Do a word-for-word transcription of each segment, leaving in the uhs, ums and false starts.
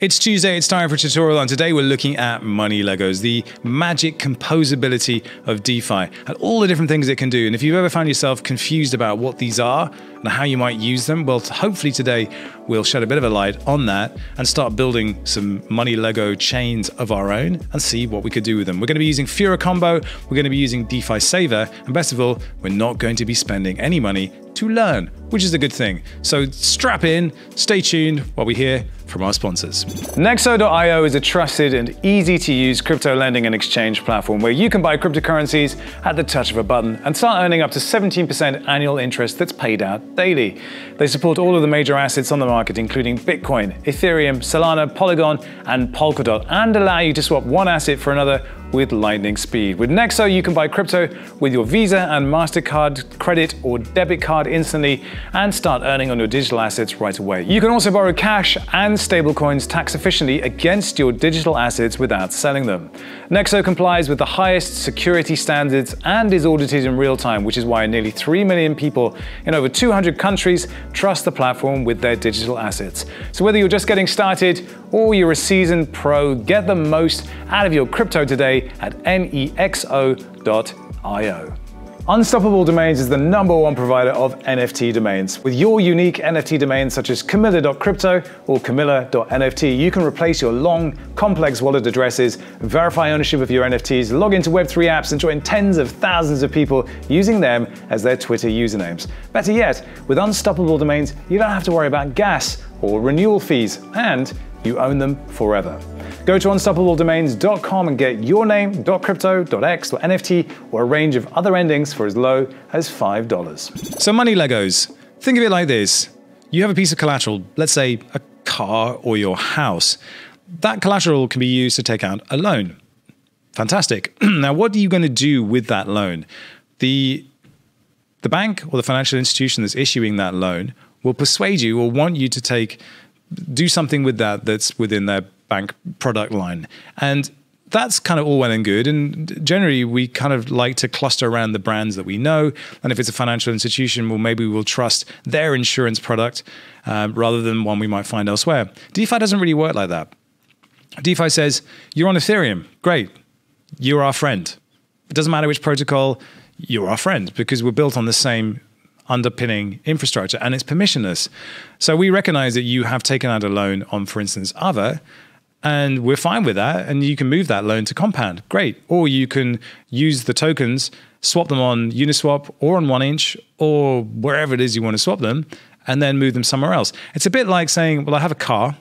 It's Tuesday, it's time for a tutorial, and today we're looking at Money Legos, the magic composability of DeFi and all the different things it can do. And if you've ever found yourself confused about what these are and how you might use them, well, hopefully today we'll shed a bit of a light on that and start building some Money Lego chains of our own and see what we could do with them. We're going to be using Furucombo, we're going to be using DeFi Saver, and best of all, we're not going to be spending any money to learn, which is a good thing. So strap in, stay tuned while we hear from our sponsors. Nexo dot i o is a trusted and easy to use crypto lending and exchange platform where you can buy cryptocurrencies at the touch of a button and start earning up to seventeen percent annual interest that's paid out daily. They support all of the major assets on the market, including Bitcoin, Ethereum, Solana, Polygon, and Polkadot, and allow you to swap one asset for another with lightning speed. With Nexo, you can buy crypto with your Visa and MasterCard credit or debit card instantly and start earning on your digital assets right away. You can also borrow cash and stablecoins tax efficiently against your digital assets without selling them. Nexo complies with the highest security standards and is audited in real time, which is why nearly three million people in over two hundred countries trust the platform with their digital assets. So whether you're just getting started or you're a seasoned pro, get the most out of your crypto today at nexo dot i o. Unstoppable Domains is the number one provider of N F T domains. With your unique N F T domains such as camilla dot crypto or camilla dot N F T, you can replace your long, complex wallet addresses, verify ownership of your N F Ts, log into web three apps, and join tens of thousands of people using them as their Twitter usernames. Better yet, with Unstoppable Domains, you don't have to worry about gas or renewal fees, and you own them forever. Go to unstoppable domains dot com and get your name, .crypto, .x, or N F T, or a range of other endings for as low as five dollars. So Money Legos, think of it like this. You have a piece of collateral, let's say a car or your house. That collateral can be used to take out a loan. Fantastic. Now, what are you going to do with that loan? The, the bank or the financial institution that's issuing that loan will persuade you or want you to take do something with that that's within their bank product line. And that's kind of all well and good. And generally, we kind of like to cluster around the brands that we know. And if it's a financial institution, well, maybe we'll trust their insurance product um, rather than one we might find elsewhere. DeFi doesn't really work like that. DeFi says, you're on Ethereum, great. You're our friend. It doesn't matter which protocol, you're our friend because we're built on the same underpinning infrastructure, and it's permissionless. So we recognize that you have taken out a loan on, for instance, Aave, and we're fine with that, and you can move that loan to Compound, great. Or you can use the tokens, swap them on Uniswap or on One Inch or wherever it is you want to swap them, and then move them somewhere else. It's a bit like saying, well, I have a car,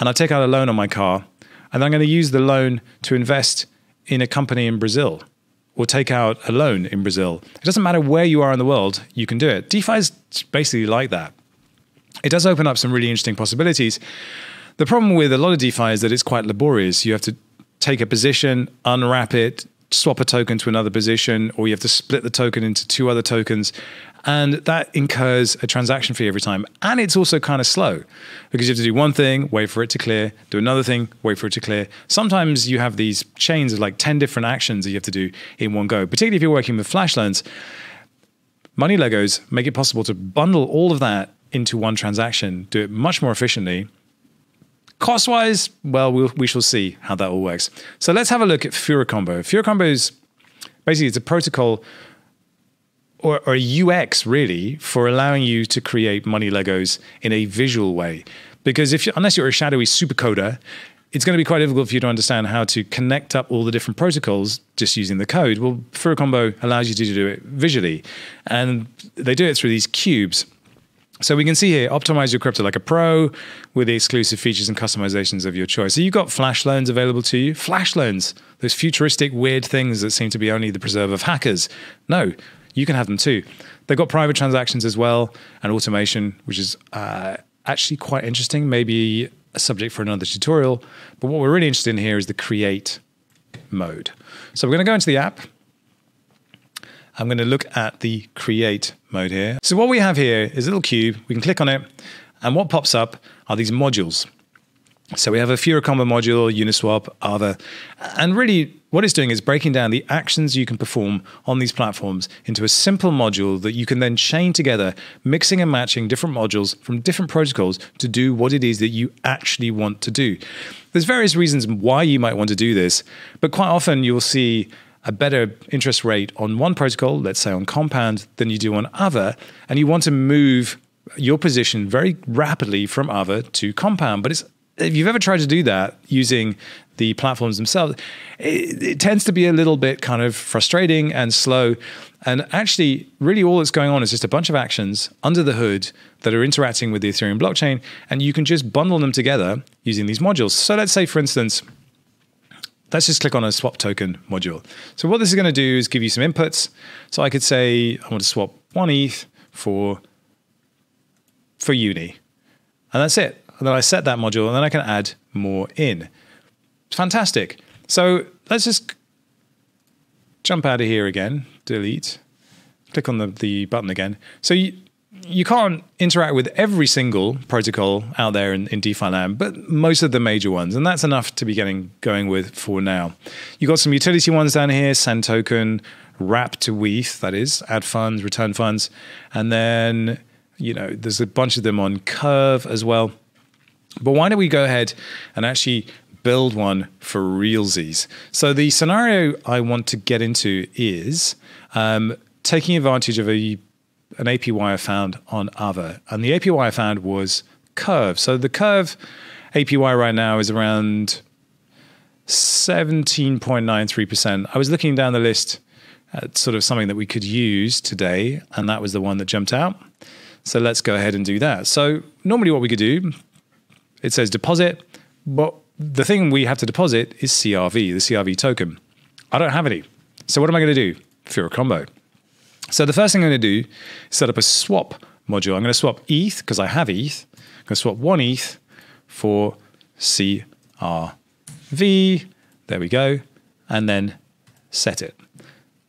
and I take out a loan on my car, and I'm going to use the loan to invest in a company in Brazil, or take out a loan in Brazil. It doesn't matter where you are in the world, you can do it. DeFi is basically like that. It does open up some really interesting possibilities. The problem with a lot of DeFi is that it's quite laborious. You have to take a position, unwrap it, swap a token to another position, or you have to split the token into two other tokens. And that incurs a transaction fee every time. And it's also kind of slow because you have to do one thing, wait for it to clear, do another thing, wait for it to clear. Sometimes you have these chains of like ten different actions that you have to do in one go, particularly if you're working with Flash Loans. Money Legos make it possible to bundle all of that into one transaction, do it much more efficiently. Cost-wise, well, well, we shall see how that all works. So let's have a look at Furucombo. Furucombo is basically it's a protocol or, or a U X really for allowing you to create Money Legos in a visual way. Because if you, unless you're a shadowy supercoder, it's going to be quite difficult for you to understand how to connect up all the different protocols just using the code. Well, Furucombo allows you to do it visually, and they do it through these cubes. So we can see here, optimize your crypto like a pro with the exclusive features and customizations of your choice. So you've got Flash Loans available to you. Flash Loans, those futuristic weird things that seem to be only the preserve of hackers. No, you can have them too. They've got private transactions as well and automation, which is uh, actually quite interesting, maybe a subject for another tutorial. But what we're really interested in here is the create mode. So we're gonna go into the app. I'm going to look at the create mode here. So what we have here is a little cube. We can click on it, and what pops up are these modules. So we have a Furucombo module, Uniswap, Aave, and really what it's doing is breaking down the actions you can perform on these platforms into a simple module that you can then chain together, mixing and matching different modules from different protocols to do what it is that you actually want to do. There's various reasons why you might want to do this, but quite often you'll see a better interest rate on one protocol, let's say on Compound, than you do on Aave, and you want to move your position very rapidly from Aave to Compound. But it's if you've ever tried to do that using the platforms themselves, it, it tends to be a little bit kind of frustrating and slow. And actually, really all that's going on is just a bunch of actions under the hood that are interacting with the Ethereum blockchain, and you can just bundle them together using these modules. So let's say, for instance, let's just click on a swap token module. So what this is going to do is give you some inputs. So I could say I want to swap one E T H for, for Uni, and that's it. And then I set that module, and then I can add more in. Fantastic. So let's just jump out of here again, delete, click on the, the button again. So you, you can't interact with every single protocol out there in, in DeFi land, but most of the major ones, and that's enough to be getting going with for now. You've got some utility ones down here, send token, wrap to W E E T H, that is, add funds, return funds, and then, you know, there's a bunch of them on Curve as well. But why don't we go ahead and actually build one for realsies? So the scenario I want to get into is um, taking advantage of a, an A P Y I found on Aave. And the A P Y I found was Curve. So the Curve A P Y right now is around seventeen point nine three percent. I was looking down the list at sort of something that we could use today, and that was the one that jumped out. So let's go ahead and do that. So normally what we could do, it says deposit, but the thing we have to deposit is C R V, the C R V token. I don't have any. So what am I going to do? Furucombo. So the first thing I'm going to do is set up a swap module. I'm going to swap E T H because I have E T H. I'm going to swap one E T H for C R V. There we go. And then set it.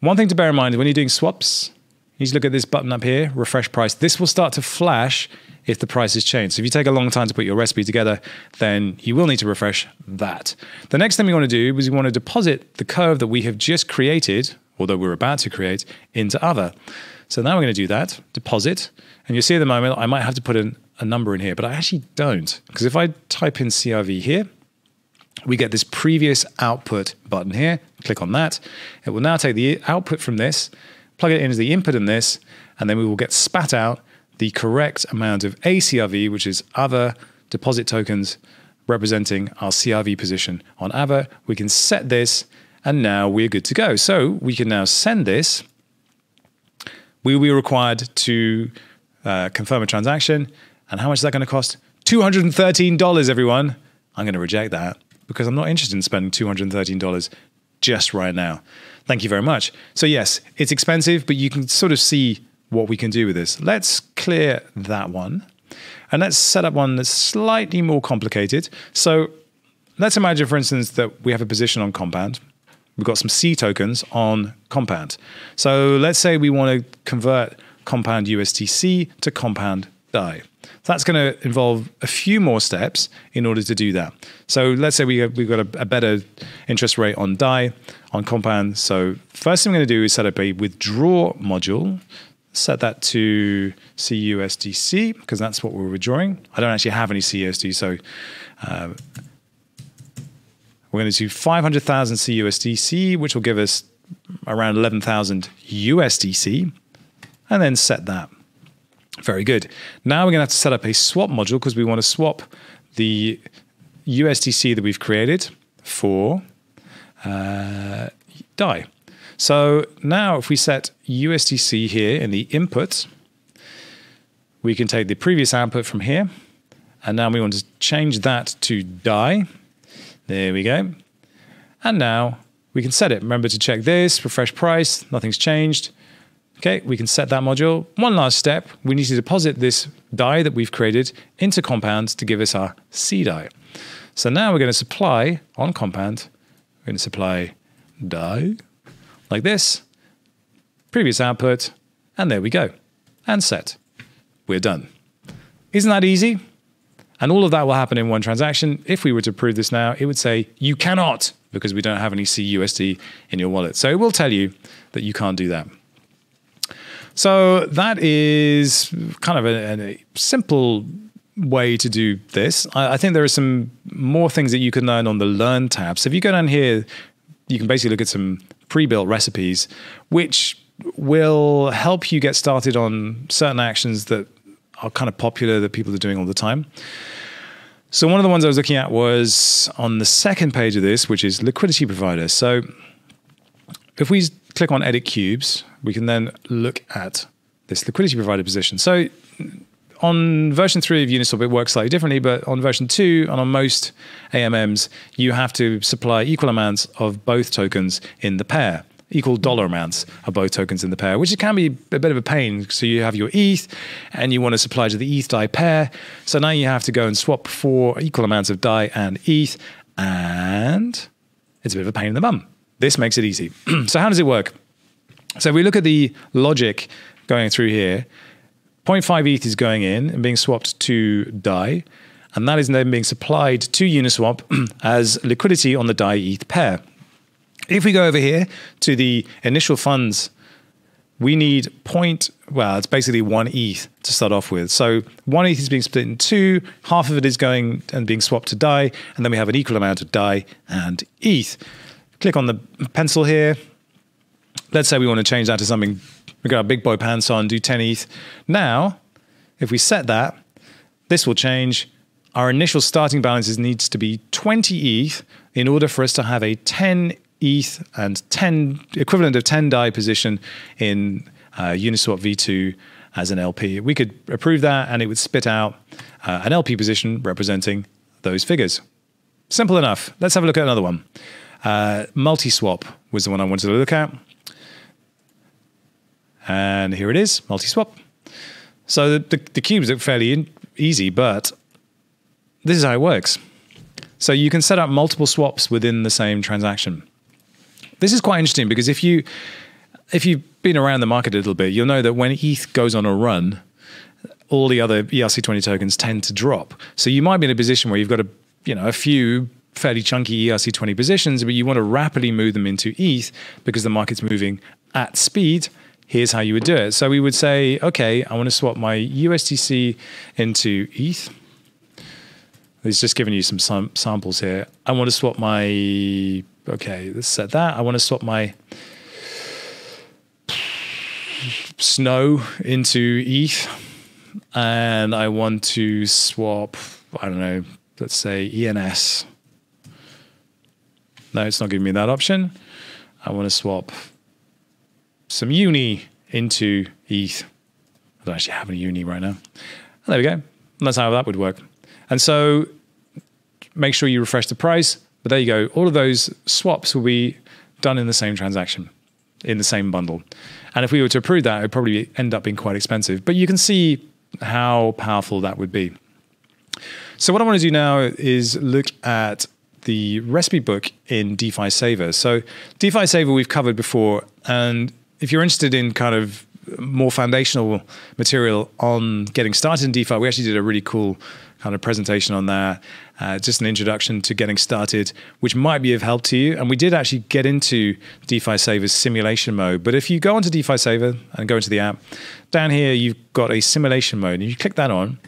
One thing to bear in mind when you're doing swaps, you need to look at this button up here, refresh price. This will start to flash if the price is changed. So if you take a long time to put your recipe together, then you will need to refresh that. The next thing we want to do is we want to deposit the curve that we have just created, although we're about to create, into Aave. So now we're going to do that, deposit. And you'll see at the moment, I might have to put in a number in here, but I actually don't. Because if I type in C R V here, we get this previous output button here. Click on that. It will now take the output from this, plug it into the input in this, and then we will get spat out the correct amount of A C R V, which is Aave deposit tokens representing our C R V position on Aave. We can set this, and now we're good to go. So we can now send this. We will be required to uh, confirm a transaction. And how much is that going to cost? two hundred thirteen dollars, everyone. I'm going to reject that because I'm not interested in spending two hundred thirteen dollars just right now. Thank you very much. So yes, it's expensive, but you can sort of see what we can do with this. Let's clear that one, and let's set up one that's slightly more complicated. So let's imagine, for instance, that we have a position on Compound. We've got some C tokens on Compound. So let's say we want to convert Compound U S D C to Compound D A I. That's going to involve a few more steps in order to do that. So let's say we have, we've got a, a better interest rate on D A I, on Compound. So first thing I'm going to do is set up a withdraw module. Set that to C U S D C because that's what we're withdrawing. I don't actually have any C U S D, so uh, we're going to do five hundred thousand C U S D C, which will give us around eleven thousand U S D C, and then set that. Very good. Now we're going to have to set up a swap module because we want to swap the U S D C that we've created for uh, D A I. So now if we set U S D C here in the input, we can take the previous output from here. And now we want to change that to D A I. There we go. And now we can set it. Remember to check this, refresh price, nothing's changed. Okay, we can set that module. One last step, we need to deposit this D A I that we've created into Compound to give us our C D A I. So now we're going to supply on Compound, we're going to supply D A I. Like this, previous output, and there we go, and set. We're done. Isn't that easy? And all of that will happen in one transaction. If we were to approve this now, it would say you cannot, because we don't have any C U S D in your wallet. So it will tell you that you can't do that. So that is kind of a, a simple way to do this. I, I think there are some more things that you can learn on the Learn tab. So if you go down here, you can basically look at some pre-built recipes, which will help you get started on certain actions that are kind of popular that people are doing all the time. So one of the ones I was looking at was on the second page of this, which is liquidity provider. So if we click on edit cubes, we can then look at this liquidity provider position. So on version three of Uniswap, it works slightly differently, but on version two and on most A M Ms, you have to supply equal amounts of both tokens in the pair. Equal dollar amounts of both tokens in the pair, which can be a bit of a pain. So you have your E T H and you want to supply to the E T H D A I pair. So now you have to go and swap for equal amounts of D A I and E T H, and it's a bit of a pain in the bum. This makes it easy. So how does it work? So if we look at the logic going through here, zero point five E T H is going in and being swapped to D A I, and that is then being supplied to Uniswap as liquidity on the D A I E T H pair. If we go over here to the initial funds, we need point, well, it's basically one E T H to start off with. So one E T H is being split in two, half of it is going and being swapped to D A I, and then we have an equal amount of D A I and E T H. Click on the pencil here. Let's say we want to change that to something. We got our big boy pants on, do ten E T H. Now, if we set that, this will change. Our initial starting balances needs to be twenty E T H in order for us to have a ten E T H and ten equivalent of ten D A I position in uh, Uniswap V two as an L P. We could approve that and it would spit out uh, an L P position representing those figures. Simple enough. Let's have a look at another one. Uh, multi-swap was the one I wanted to look at. And here it is, multi-swap. So the, the, the cubes look fairly easy, but this is how it works. So you can set up multiple swaps within the same transaction. This is quite interesting because if you if you've been around the market a little bit, you'll know that when E T H goes on a run, all the other E R C twenty tokens tend to drop. So you might be in a position where you've got a you know a few fairly chunky E R C twenty positions, but you want to rapidly move them into E T H because the market's moving at speed. Here's how you would do it. So we would say, okay, I want to swap my U S D C into E T H. It's just giving you some sam samples here. I want to swap my Okay, let's set that. I want to swap my snow into E T H. And I want to swap, I don't know, let's say E N S. No, it's not giving me that option. I want to swap some uni into E T H. I don't actually have any uni right now. And there we go. And that's how that would work. And so make sure you refresh the price. But there you go. All of those swaps will be done in the same transaction, in the same bundle. And if we were to approve that, it would probably end up being quite expensive. But you can see how powerful that would be. So what I want to do now is look at the recipe book in DeFi Saver. So DeFi Saver we've covered before. And if you're interested in kind of more foundational material on getting started in DeFi, we actually did a really cool kind of presentation on that, uh, just an introduction to getting started, which might be of help to you. And we did actually get into DeFi Saver's simulation mode. But if you go onto DeFi Saver and go into the app, down here you've got a simulation mode. And if you click that on,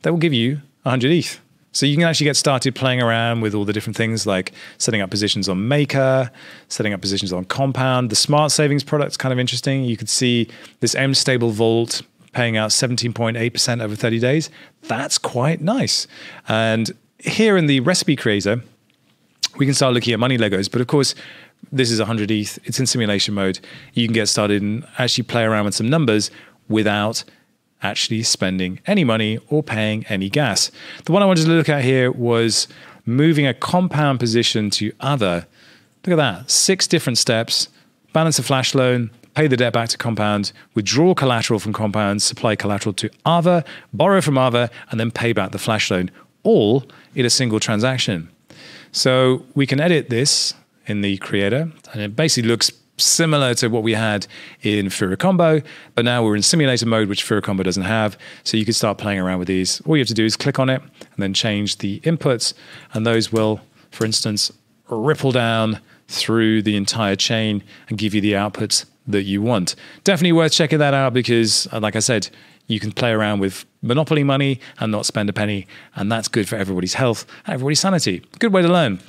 that will give you one hundred E T H. So you can actually get started playing around with all the different things like setting up positions on Maker, setting up positions on Compound. The Smart Savings product's kind of interesting. You could see this M Stable Vault paying out seventeen point eight percent over thirty days. That's quite nice. And here in the recipe creator, we can start looking at Money Legos, but of course, this is one hundred E T H, it's in simulation mode. You can get started and actually play around with some numbers without actually spending any money or paying any gas. The one I wanted to look at here was moving a compound position to other. Look at that, six different steps, balance a flash loan, pay the debt back to Compound, withdraw collateral from Compound, supply collateral to Aave, borrow from Aave, and then pay back the flash loan, all in a single transaction. So we can edit this in the creator, and it basically looks similar to what we had in Furucombo, but now we're in simulator mode, which Furucombo doesn't have. So you can start playing around with these. All you have to do is click on it and then change the inputs, and those will, for instance, ripple down through the entire chain and give you the outputs that you want. Definitely worth checking that out because, like I said, you can play around with monopoly money and not spend a penny, and that's good for everybody's health, everybody's sanity. Good way to learn.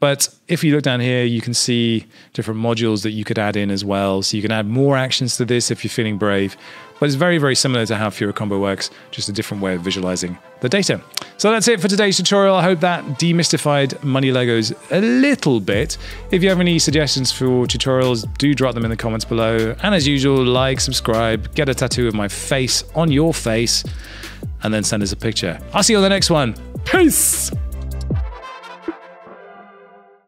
But if you look down here, you can see different modules that you could add in as well. So you can add more actions to this if you're feeling brave. But it's very, very similar to how Furucombo works, just a different way of visualizing the data. So that's it for today's tutorial. I hope that demystified Money Legos a little bit. If you have any suggestions for tutorials, do drop them in the comments below. And as usual, like, subscribe, get a tattoo of my face on your face, and then send us a picture. I'll see you on the next one. Peace!